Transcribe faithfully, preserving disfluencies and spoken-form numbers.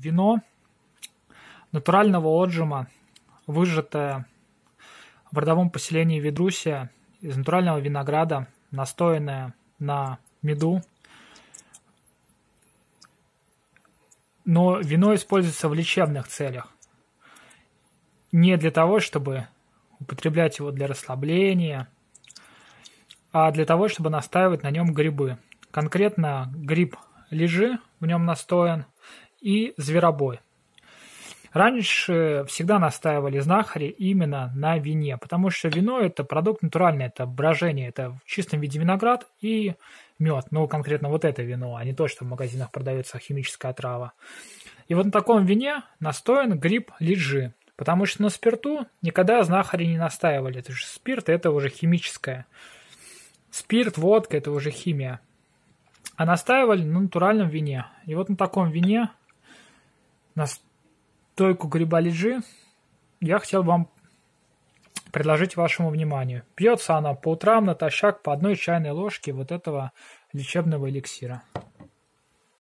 вино натурального отжима, выжатое в родовом поселении Ведрусия из натурального винограда, настоянное на меду. Но вино используется в лечебных целях. Не для того, чтобы употреблять его для расслабления, а для того, чтобы настаивать на нем грибы. Конкретно гриб личжи в нем настоян и зверобой. Раньше всегда настаивали знахари именно на вине, потому что вино – это продукт натуральный, это брожение, это в чистом виде виноград и мед. Ну, конкретно вот это вино, а не то, что в магазинах продается химическая отрава. И вот на таком вине настоян гриб личжи, потому что на спирту никогда знахари не настаивали. Это же спирт – это уже химическое. Спирт, водка – это уже химия. А настаивали на натуральном вине. И вот на таком вине настаивали. Стойку гриба личжи я хотел вам предложить вашему вниманию. Пьется она по утрам натощак по одной чайной ложке вот этого лечебного эликсира.